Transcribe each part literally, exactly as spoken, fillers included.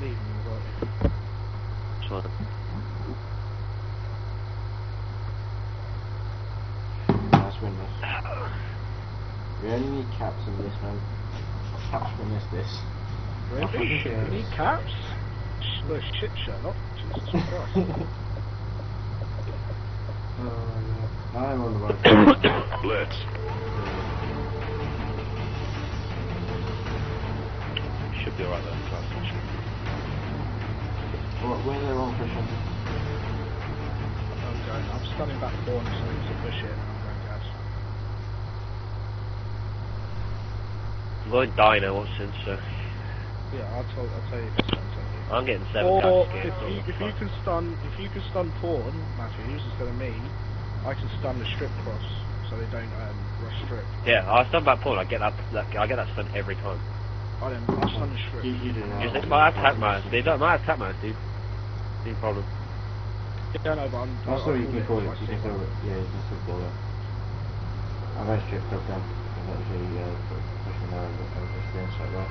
leaving. Which one? Last witness. We only need caps in this, man. Caps witness this. Really? You need caps? No shit, Sherlock. Jesus Christ. Oh, yeah. I'm on the right. Let's. Should be alright though, class. Alright, where's their own pushing? I'm going, I'm standing back forward so I need to push it and I'm going gas. I'm going dyno once in, so. Yeah, I'll tell, I'll tell you this one, tell you. I'm getting seven or gas. If, you, if you can stun, if you can stun Pawn, Matthews, instead of me, I can stun the strip cross so they don't um, rush strip. Yeah, I'll stun back Pawn, I get that, that, I get that stun every time. I don't know, I stun the strip. You, you don't know. Just, my attack mines, dude. My attack mines, dude. No problem. Yeah, no, but I'm... I saw you can call it, you can call it. Yeah, you can still call it. I've had stripped up then. I've actually, uh, pushing around, but I'm just doing so well.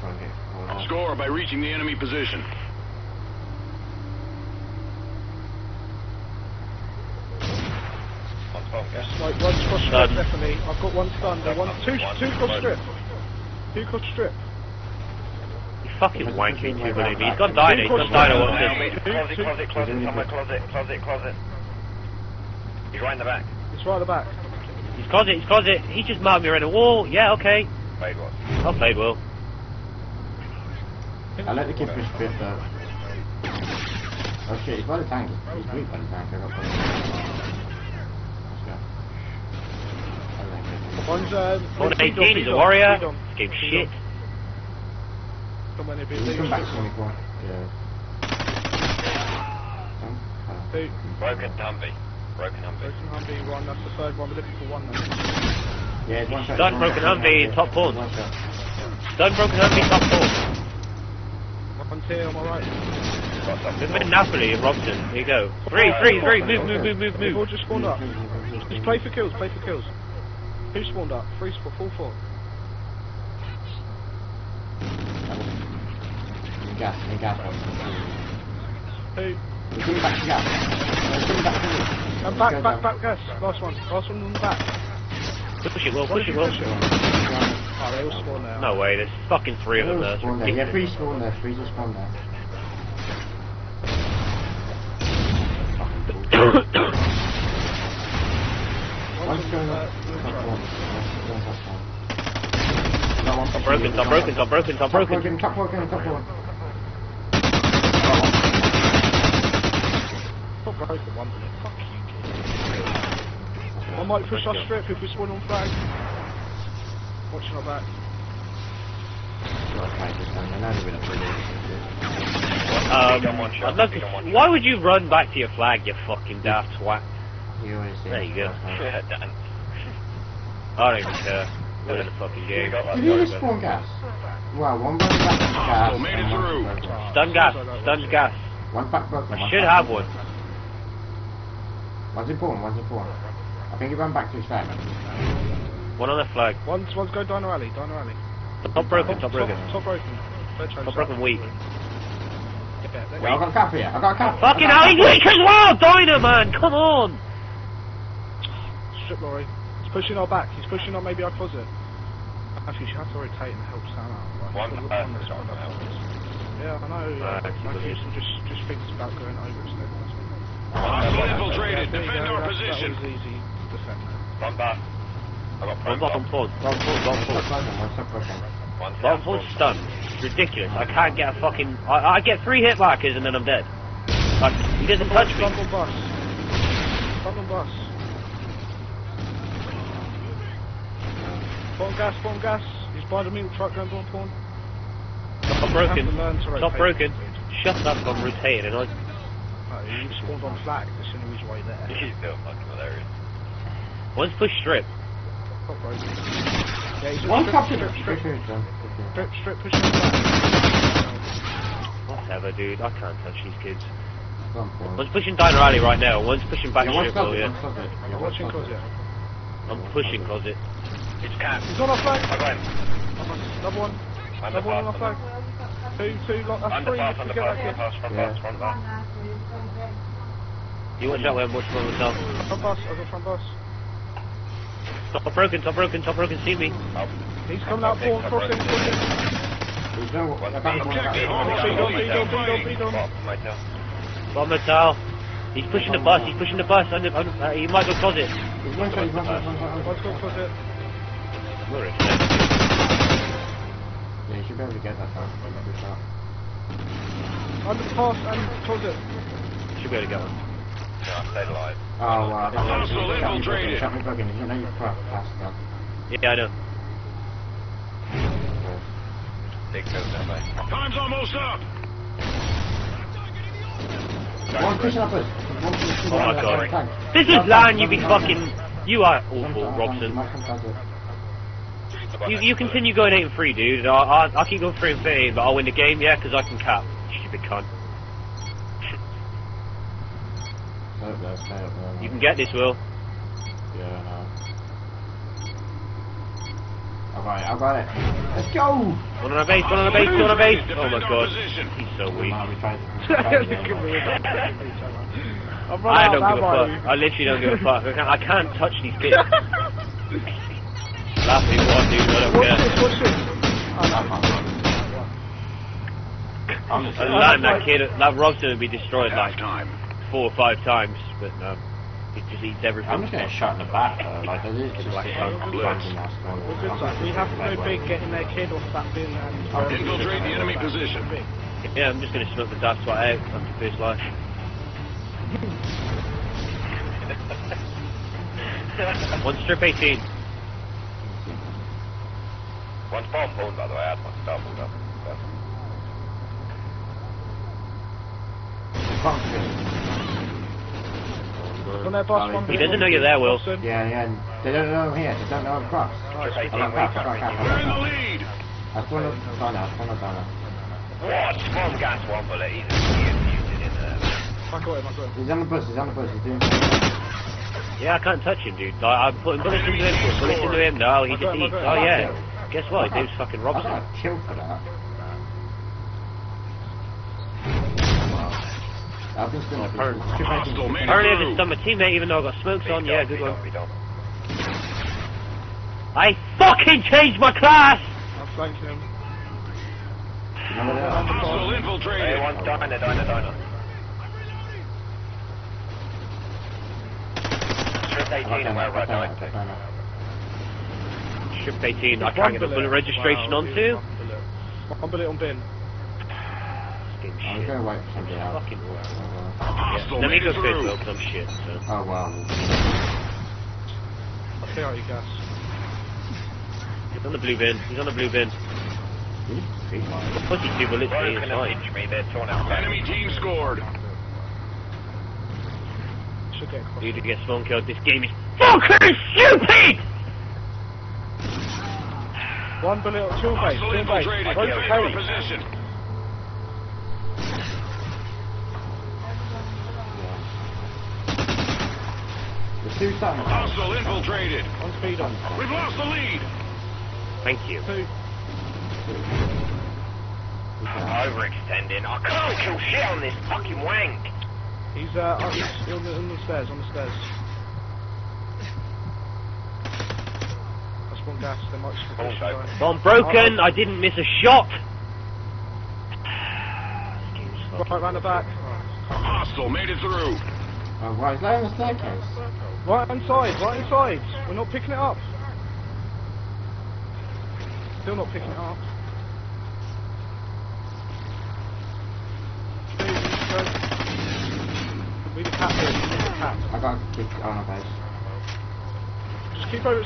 Try and get... Score by reaching the enemy position. Yes, like one cross strip, definitely. I've got one thunder, one, two, two cross strip. Two cross strip. You fucking wanky, too, believe me. He's got dino, he's got dino on this. Closet, closet, closet, somewhere closet, closet, closet. He's right in the back. He's right in the back. He's closet, he's closet. He just marked me around the wall. Yeah, okay. Played well. I'll play well. I let the kid push strip, though. Oh shit, he's by the tank. He's weak by the tank, I got one. One's uh, one eighteen, he's a warrior. This game's shit. Come back to twenty-four. Yeah. Two. Broken Humvee. Broken Humvee. Broken Humvee one, that's the third one, we're looking for one now. Yeah, it's one shot. Stun Broken Humvee, top four. Stun Broken Humvee, top four. One's here on my right. We've been Napoli and Robson, here you go. Three, three, three, move, move, move, move, move. We've all just spawned up. Just play for kills, play for kills. Two spawned up, three spawned, full four. Gas, and gas. Two. We're coming back to gas. We're coming back to gas. And back, back, back, gas. Last one, last one on the back. Push it, Will, push it, Will. Oh, they all spawned there. No way, there's fucking three of them there. there. Yeah, three spawned there, three just spawned there. One's going up. I'm broken, I'm broken, I'm broken, I'm broken. Top broken, top broken. Top broken, one minute. Fuck you, kid. I might push our strip if we spawn on flag. Watching our back. Um, why would you run back to your flag, you fucking daft twat? There you go. I don't even care. We're in the fucking game. Did you just spawn gas? Wow, one back gas. Oh, made it through. Stun gas. Stun gas. One back broken. I should have one. One's important. One's important. I think he ran back to his flag. One on the flag. One's one's go dino alley. Dino alley. Top broken. Top broken. Top broken. Top broken. Weak. I've got a cap here. I've got a cap. Fucking alley weak as well. Dino man. Come on. Strip lorry. He's pushing our back, he's pushing on maybe our closet. Actually, she has to rotate and help Sam out. Right? One person is trying to help us. Yeah, I know. Uh, yeah. I think some just, just thinks about going over it. Hostile infiltrated, defend our position. That was easy to defend. One back. One back on pause, one pause, one pause. One pause stunned. Ridiculous. I can't get a fucking. I, I get three hit markers and then I'm dead. Like, he doesn't touch me. Bumble bus. Bumble bus. Bomb gas, bomb gas. He's by the meal truck going bomb Pawn. Not broken. Not broken. Shut up, I'm rotating. I... Oh, you spawned on flag. That's the only reason why you're there. He's still fucking hilarious. One's pushed strip. Not broken. Yeah, he's one strip, strip, strip, strip, strip, strip, pushing on flag. Whatever, dude. I can't touch these kids. One's pushing Dino Alley right now. One's pushing back strip, though, yeah. I'm watching Closet. I'm pushing Closet. It's capped. He's on our flank. I got him. Another one. I Under pass, under pass. Two, two, like, that's three. Underpass, underpass, underpass, front pass, front pass. You watch out, where I'm watching for myself. Front pass, I've got front pass. Top broken, top broken, top broken, see me. He's coming out, four, crossing, crossing. There's no one. I've got one. I've got one. He's pushing the bus, he's pushing the bus, under, under, uh, he might go closet. He's going closet, he's going closet. Yeah, you should be able to get that fast, but not this far. Under pass and closet. Should be able to get one. Yeah, I stayed alive. Oh, wow. Hostile infiltrated! Shut me broken, you know you're past now. Yeah, I know. Take those down, mate. Time's almost up! One pushing up us. Oh my god. This is lying, you be fucking... You are awful, Robson. You, you continue going eight and three, dude. I'll, I'll, I'll keep going three and thirteen, but I'll win the game, yeah? Because I can cap. Stupid cunt. You can get this, Will. Yeah, I know. Alright, I got it. Let's go! One on our base, one on our base, one on our base! Oh my god, he's so weak. I don't give a fuck. I literally don't give a fuck. I can't, I can't touch these kids. Laughing, what dude, I don't care. I like that kid, that Robson would be destroyed like four or five times, but no. It just eats everything. I'm just going to shot in the back though, like I literally just like a fucking ass one. We have no big getting their kid off that bin and... Infiltrate the enemy position. Yeah, I'm just going to smoke the daft swat out after first life. One strip eighteen. One's bomb pulled by the way, I had one star pulled up. He doesn't know you're there, Will. Yeah, yeah. They don't know I'm here. They don't know I'm crossed. I'm crossed. I'm crossed. We're in the lead. I've gone up to Donna. I've gone up to Donna. What? One gas, one bullet. He's muted in there. I got him. I got him. He's on the bus. He's on the bus. He's doing... Yeah, I can't touch him, dude. I'm putting bullets into him. Bullets into him. No, he just eats. Oh, yeah. Guess what? He was fucking Robson. I got a kill for that. I've been still apparently I just done my teammate even though I got smokes on, yeah, good one. I fucking changed my class! I'll flank him. Hostile infiltrated! One's diner, diner, diner. Strip eighteen and we're right nine. Strip eighteen, I can't get the bullet registration on too. One bullet on bin. I'm going to wait for somebody else. Fucking work. Yeah. Let me go through. Well, some shit. So. Oh wow. I'll clear out your gas. He's on the blue bin. He's on the blue bin. Pussy two bullets. He's fine. They're torn out. Enemy team scored. Dude, to get spawn killed. This game is fucking stupid. One bullet. Two base. Two base. One position. Two times. Hostile infiltrated. On speed on. We've lost the lead. Thank you. Two. I'm overextending. I can't kill shit on this fucking wank. He's uh on the, on, the, on the stairs. On the stairs. I spawned gas. They might spawn. Bomb broken. I didn't miss a shot. Right round the back. Hostile made it through. Oh, right, is that on the staircase? Right inside, right inside. We're not picking it up. Still not picking it up. We were capped here, we were capped. I got kicked on our base. Just keep over,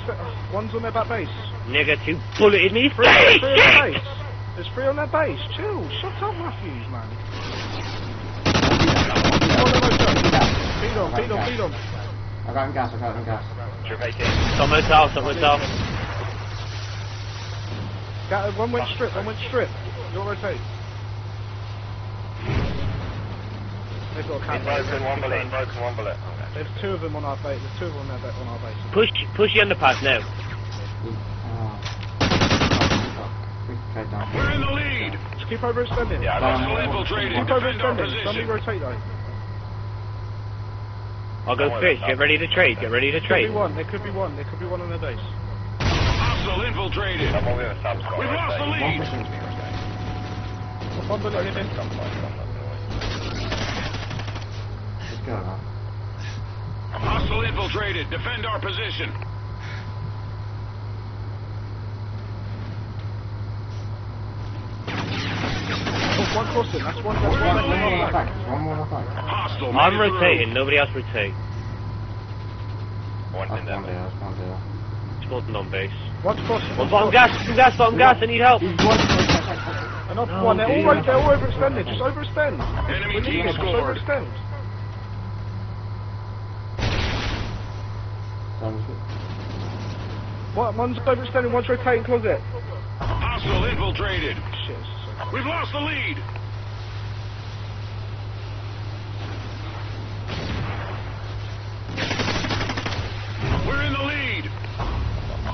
one's on their back base. Nigga, two bulleted me. Three, three on their base. There's three on their base. Chill, shut up, Matthews, man. Beat on, beat on, beat on. I got him gas, I got him gas. Stop motel, stop motel. Got one went strip, one went strip. You're rotate. They've got a camp. Broken, one bullet, broken, one bullet. There's two of them on our base, there's two of them on their, on our base. Push, push the underpass now. tight now. We're in the lead. Yeah. Just keep overextending. Yeah, um, keep overextending. Let me rotate though. I'll go three. Get ready to trade. Get ready to trade. There could be one. There could be one. There could be one on their base. Hostile infiltrated. We've lost the lead. One bullet in. Let's go. Hostile infiltrated. Defend our position. One crossing, that's one, that's one, one, one more attack. One more attack. Hostile, I'm rotating, nobody else rotate. One in there. Squadron on base. One crossing. One bottom gas, some gas, bottom gas, I need help. Enough one, they're all right, they're all overextended, just overextend. Enemy team scored. Just overextend. What, one's overextending, one's rotating closet. Hostile infiltrated. Shit. We've lost the lead! We're in the lead!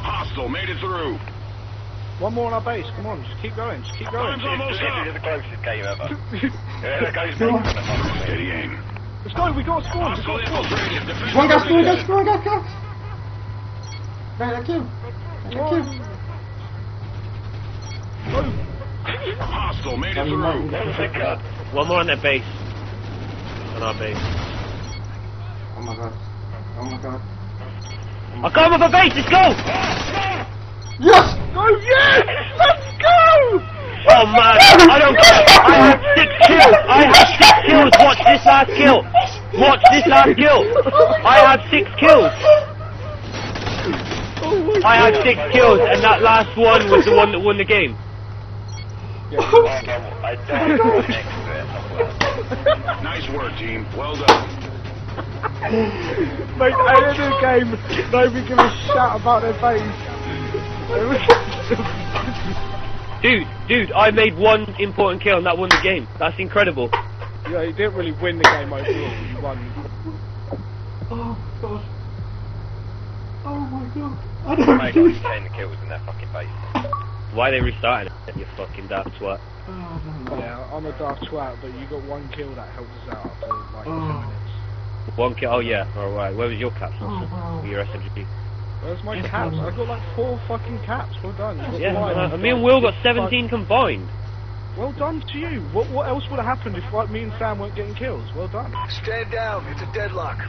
Hostile made it through! One more on our base, come on, just keep going, just keep going. Time's almost up! This is the closest game ever. Yeah, that goes from the front. Steady aim. Let's go, we got a score! Hostile infiltrated, defense! One gas, one gas, one gas, gas! Right, that's you! That's you! Go! Hostile made it through. One more on their base. On our base. Oh my god. Oh my god. Oh my I got him off a base, let's go! Yes! Oh yes! Let's go! Oh man, I don't care. I have six kills! I have six kills! Watch this last kill! Watch this last kill! I have six kills! I had six kills and that last one was the one that won the game. Yeah, I died. Nice work, team. Well done. Mate, end of the game, nobody give a shout about their face. Dude, dude, I made one important kill and that won the game. That's incredible. Yeah, you didn't really win the game overall, you won. Oh, God. Oh, my God. I don't I got ten kills in that fucking base. Why they restarted it? You fucking daft twat. Oh, yeah, I'm a daft twat, but you got one kill that helped us out after like oh. ten minutes. One kill? Oh yeah, alright. Where was your caps, Nelson? Oh, wow. Your S M G? Where's my it's caps? I got like four fucking caps. Well done. Yeah, yeah. And me and Will got seventeen like, combined. Well done to you. What, what else would have happened if like me and Sam weren't getting kills? Well done. Stand down. It's a deadlock.